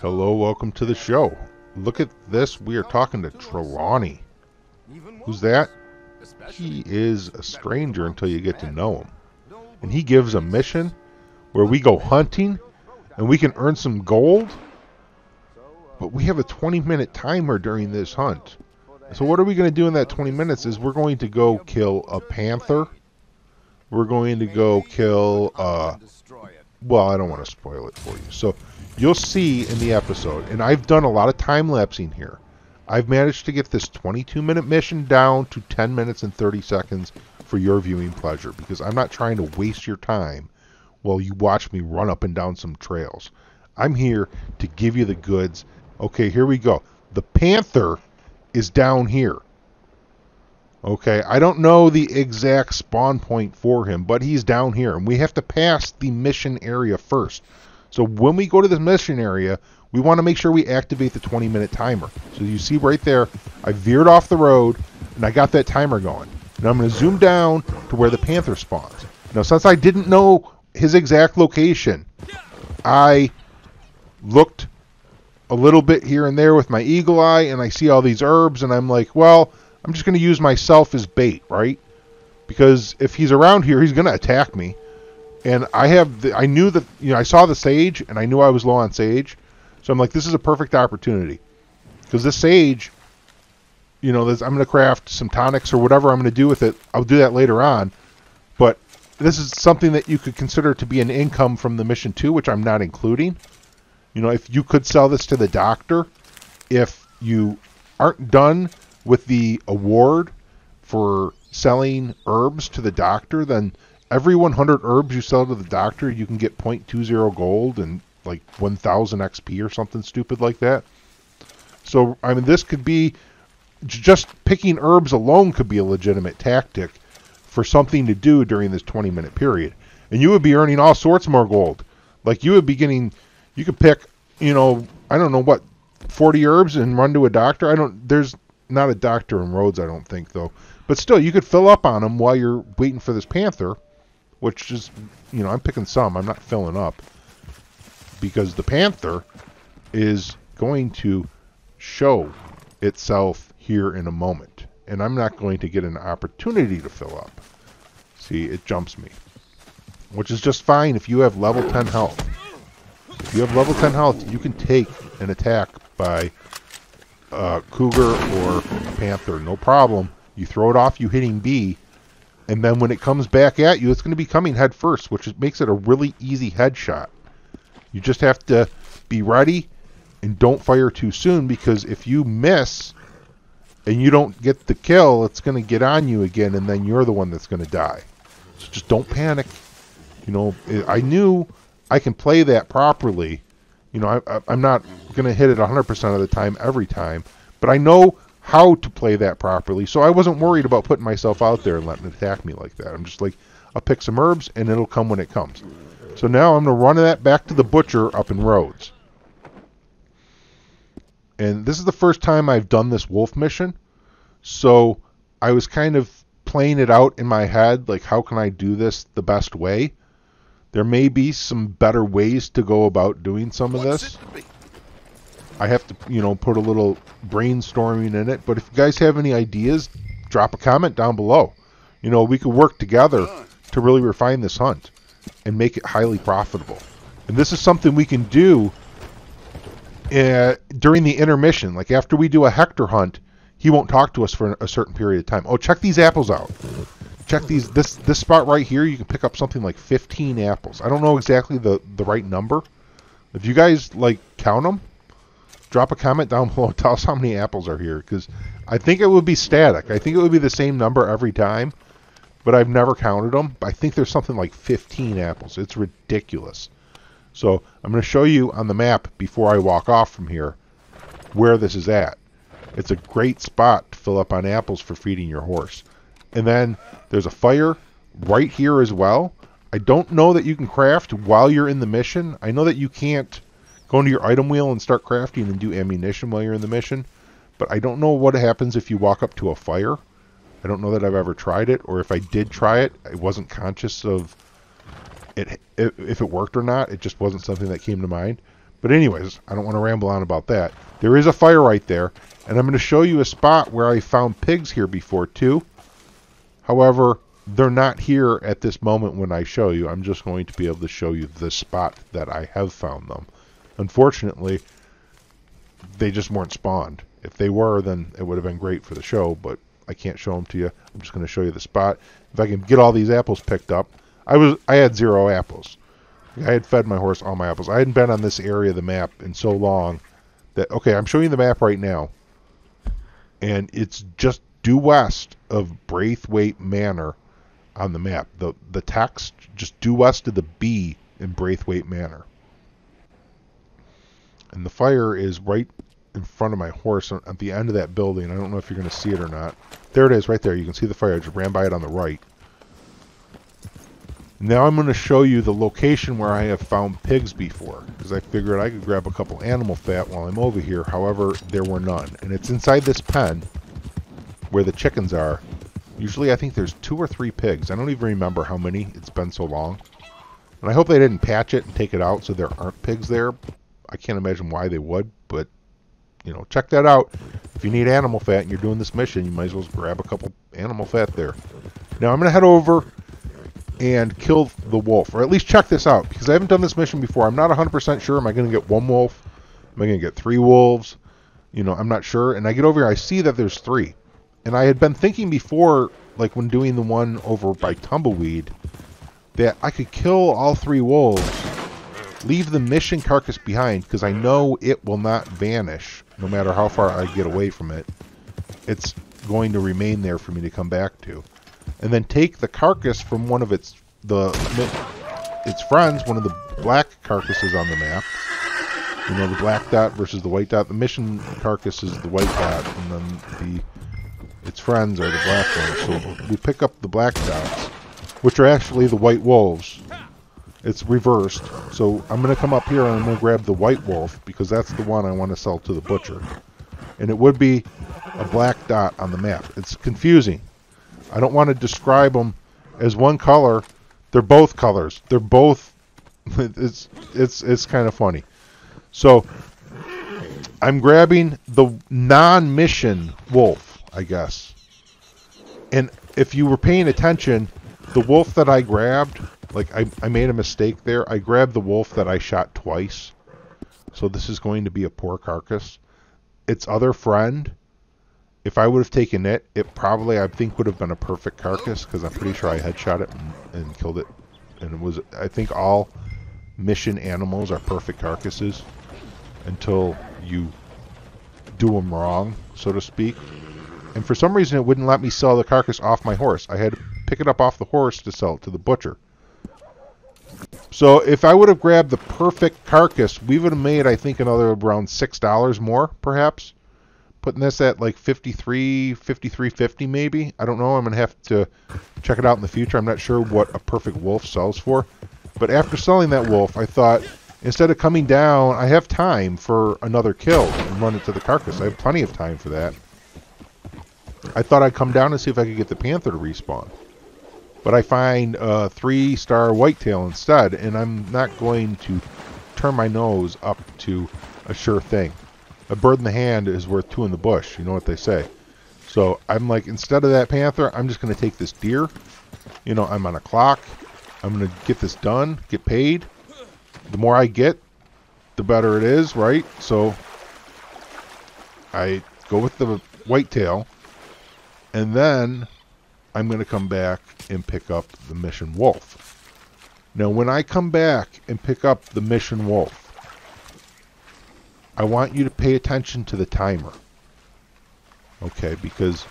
Hello, welcome to the show. Look at this, we are talking to Trelawny. Who's that? He is a stranger until you get to know him. And he gives a mission where we go hunting and we can earn some gold. But we have a 20-minute timer during this hunt. So what are we going to do in that 20 minutes is we're going to go kill a panther. We're going to go kill... well, I don't want to spoil it for you. So you'll see in the episode, and I've done a lot of time-lapsing here. I've managed to get this 22-minute mission down to 10 minutes and 30 seconds for your viewing pleasure, because I'm not trying to waste your time while you watch me run up and down some trails. I'm here to give you the goods. Okay, here we go. The panther is down here. Okay, I don't know the exact spawn point for him, but he's down here, and we have to pass the mission area first. So when we go to the mission area, we want to make sure we activate the 20-minute timer. So you see right there, I veered off the road, and I got that timer going. Now I'm going to zoom down to where the panther spawns. Now, since I didn't know his exact location, I looked a little bit here and there with my eagle eye, and I see all these herbs, and I'm like, well, I'm just going to use myself as bait, right? Because if he's around here, he's going to attack me. And I have, I knew that, you know, I saw the sage, and I knew I was low on sage. So I'm like, this is a perfect opportunity. Because this sage, you know, I'm going to craft some tonics or whatever I'm going to do with it. I'll do that later on. But this is something that you could consider to be an income from the mission 2, which I'm not including. You know, if you could sell this to the doctor, if you aren't done with the award for selling herbs to the doctor, then every 100 herbs you sell to the doctor, you can get 0.20 gold and like 1,000 XP or something stupid like that. So, I mean, this could be, just picking herbs alone could be a legitimate tactic for something to do during this 20-minute period. And you would be earning all sorts more gold. Like, you would be getting, you could pick, you know, I don't know what, 40 herbs and run to a doctor. There's not a doctor in Rhodes, I don't think, though. But still, you could fill up on them while you're waiting for this panther, which is, you know, I'm picking some. I'm not filling up. Because the panther is going to show itself here in a moment. And I'm not going to get an opportunity to fill up. See, it jumps me. Which is just fine if you have level 10 health. If you have level 10 health, you can take an attack by cougar or panther, no problem. You throw it off you hitting B, and then when it comes back at you, it's going to be coming head first, which makes it a really easy headshot. You just have to be ready and don't fire too soon, because if you miss and you don't get the kill, it's going to get on you again, and then you're the one that's going to die. So just don't panic. You know, I knew I can play that properly. You know, I'm not going to hit it 100% of the time every time, but I know how to play that properly, so I wasn't worried about putting myself out there and letting it attack me like that. I'm just like, I'll pick some herbs, and it'll come when it comes. So now I'm going to run that back to the butcher up in Rhodes. And this is the first time I've done this wolf mission, so I was kind of playing it out in my head, like, how can I do this the best way? There may be some better ways to go about doing some of this. I have to, you know, put a little brainstorming in it. But if you guys have any ideas, drop a comment down below. You know, we could work together to really refine this hunt and make it highly profitable. And this is something we can do during the intermission. Like, after we do a Hector hunt, he won't talk to us for a certain period of time. Oh, check these apples out. Check these, this spot right here, you can pick up something like 15 apples. I don't know exactly the right number. If you guys, like, count them, drop a comment down below and tell us how many apples are here. Because I think it would be static. I think it would be the same number every time. But I've never counted them. I think there's something like 15 apples. It's ridiculous. So I'm going to show you on the map before I walk off from here where this is at. It's a great spot to fill up on apples for feeding your horse. And then there's a fire right here as well. I don't know that you can craft while you're in the mission. I know that you can't go into your item wheel and start crafting and do ammunition while you're in the mission. But I don't know what happens if you walk up to a fire. I don't know that I've ever tried it. Or if I did try it, I wasn't conscious of it, if it worked or not. It just wasn't something that came to mind. But anyways, I don't want to ramble on about that. There is a fire right there, and I'm going to show you a spot where I found pigs here before too. However, they're not here at this moment when I show you. I'm just going to be able to show you this spot that I have found them. Unfortunately, they just weren't spawned. If they were, then it would have been great for the show, but I can't show them to you. I'm just going to show you the spot. If I can get all these apples picked up. I had 0 apples. I had fed my horse all my apples. I hadn't been on this area of the map in so long that, okay, I'm showing you the map right now, and it's just due west of Braithwaite Manor on the map. The text, just due west of the B in Braithwaite Manor. And the fire is right in front of my horse at the end of that building. I don't know if you're going to see it or not. There it is right there. You can see the fire. I just ran by it on the right. Now I'm going to show you the location where I have found pigs before, because I figured I could grab a couple animal fat while I'm over here. However, there were none. And it's inside this pen where the chickens are. Usually I think there's 2 or 3 pigs. I don't even remember how many. It's been so long. And I hope they didn't patch it and take it out so there aren't pigs there. I can't imagine why they would, but, you know, check that out. If you need animal fat and you're doing this mission, you might as well grab a couple animal fat there. Now I'm going to head over and kill the wolf, or at least check this out, because I haven't done this mission before. I'm not 100% sure. Am I going to get 1 wolf? Am I going to get 3 wolves? You know, I'm not sure. And I get over here, I see that there's 3. And I had been thinking before, like when doing the one over by Tumbleweed, that I could kill all 3 wolves, leave the mission carcass behind, because I know it will not vanish no matter how far I get away from it. It's going to remain there for me to come back to. And then take the carcass from one of its friends, one of the black carcasses on the map. You know, the black dot versus the white dot. The mission carcass is the white dot, and then its friends are the black ones. So we pick up the black dots, which are actually the white wolves. It's reversed. So I'm going to come up here and I'm going to grab the white wolf, because that's the one I want to sell to the butcher. And it would be a black dot on the map. It's confusing. I don't want to describe them as one color. They're both colors. They're both... It's kind of funny. So I'm grabbing the non-mission wolf, I guess. And if you were paying attention, the wolf that I grabbed, like I made a mistake there. I grabbed the wolf that I shot twice. So this is going to be a poor carcass. Its other friend, if I would have taken it, it probably, I think, would have been a perfect carcass, because I'm pretty sure I headshot it and killed it. And it was, I think, all mission animals are perfect carcasses until you do them wrong, so to speak. And for some reason, it wouldn't let me sell the carcass off my horse. I had to pick it up off the horse to sell it to the butcher. So if I would have grabbed the perfect carcass, we would have made, I think, another around $6 more, perhaps. Putting this at like 53.50 maybe. I don't know. I'm going to have to check it out in the future. I'm not sure what a perfect wolf sells for. But after selling that wolf, I thought, instead of coming down, I have time for another kill and run it to the carcass. I have plenty of time for that. I thought I'd come down and see if I could get the panther to respawn. But I find a 3-star whitetail instead, and I'm not going to turn my nose up to a sure thing. A bird in the hand is worth 2 in the bush. You know what they say. So I'm like, instead of that panther, I'm just going to take this deer. You know, I'm on a clock. I'm going to get this done, get paid. The more I get, the better it is, right? So I go with the whitetail. And then I'm going to come back and pick up the mission wolf. Now, when I come back and pick up the mission wolf, I want you to pay attention to the timer, okay? Because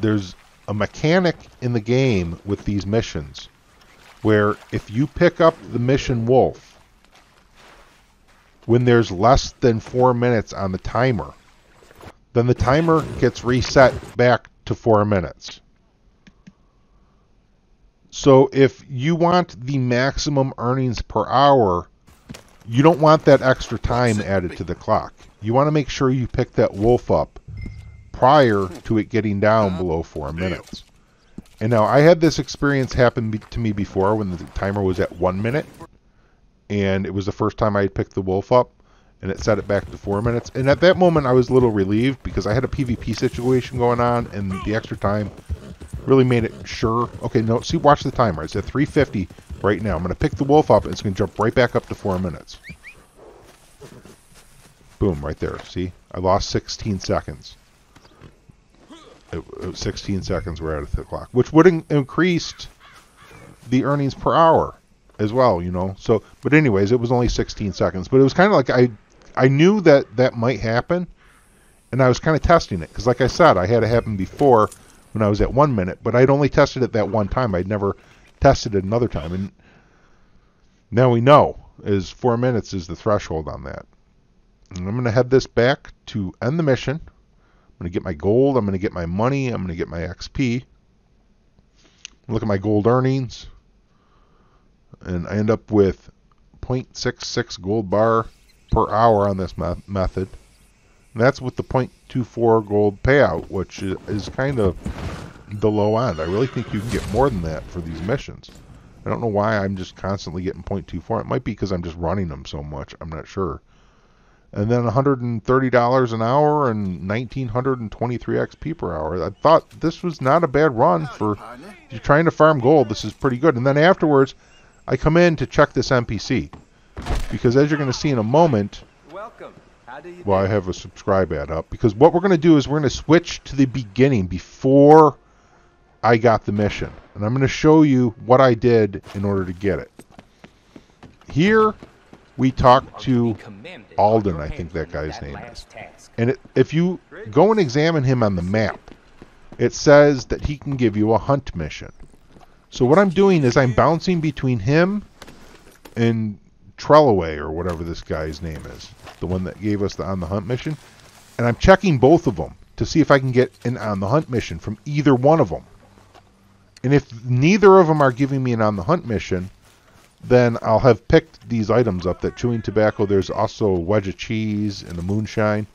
there's a mechanic in the game with these missions where if you pick up the mission wolf when there's less than 4 minutes on the timer, then the timer gets reset back to 4 minutes. So if you want the maximum earnings per hour, you don't want that extra time added to the clock. You want to make sure you pick that wolf up prior to it getting down below 4 minutes. And now I had this experience happen to me before when the timer was at 1 minute. and it was the first time I had picked the wolf up, and it set it back to 4 minutes. And at that moment, I was a little relieved because I had a PvP situation going on, and the extra time really made it sure. Okay, no, see, watch the timer. It's at 3:50 right now. I'm going to pick the wolf up, and it's going to jump right back up to 4 minutes. Boom, right there. See? I lost 16 seconds. It was 16 seconds were out of the clock, which would have increased the earnings per hour as well, you know. So, but anyways, it was only 16 seconds. But it was kind of like I knew that that might happen, and I was kind of testing it. Because like I said, I had it happen before when I was at 1 minute, but I'd only tested it that one time. I'd never tested it another time. And now we know is 4 minutes is the threshold on that. And I'm going to head this back to end the mission. I'm going to get my gold. I'm going to get my money. I'm going to get my XP. Look at my gold earnings. And I end up with 0.66 gold bar per hour on this method. And that's with the 0.24 gold payout, which is kind of the low end. I really think you can get more than that for these missions. I don't know why I'm just constantly getting 0.24. It might be because I'm just running them so much. I'm not sure. And then $130 an hour and 1,923 XP per hour. I thought this was not a bad run for you're trying to farm gold. This is pretty good. And then afterwards, I come in to check this NPC. Because as you're going to see in a moment, well, I have a subscribe ad up. Because what we're going to do is we're going to switch to the beginning before I got the mission. And I'm going to show you what I did in order to get it. Here, we talked to Alden, I think that guy's name is. And if you go and examine him on the map, it says that he can give you a hunt mission. So what I'm doing is I'm bouncing between him and Trelawny, or whatever this guy's name is, the one that gave us the on the hunt mission. And I'm checking both of them to see if I can get an on the hunt mission from either one of them. And if neither of them are giving me an on the hunt mission, then I'll have picked these items up, that chewing tobacco. There's also a wedge of cheese and a moonshine.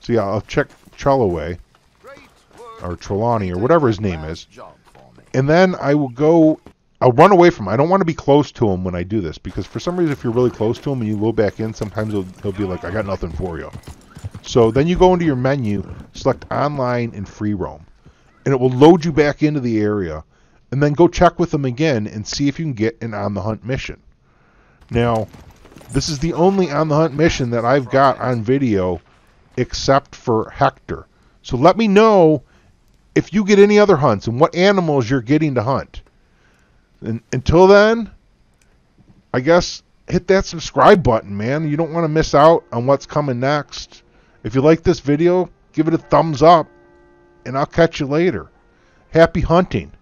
So yeah, I'll check Trelawny, or Trelawny, or whatever his name is. And then I will go, I'll run away from him. I don't want to be close to him when I do this, because for some reason, if you're really close to him and you go back in, sometimes he'll be like, I got nothing for you. So then you go into your menu, select online and free roam. And it will load you back into the area. And then go check with them again and see if you can get an on the hunt mission. Now, this is the only on the hunt mission that I've got on video except for Hector. So let me know if you get any other hunts and what animals you're getting to hunt. And until then, I guess hit that subscribe button, man. You don't want to miss out on what's coming next. If you like this video, give it a thumbs up, and I'll catch you later. Happy hunting.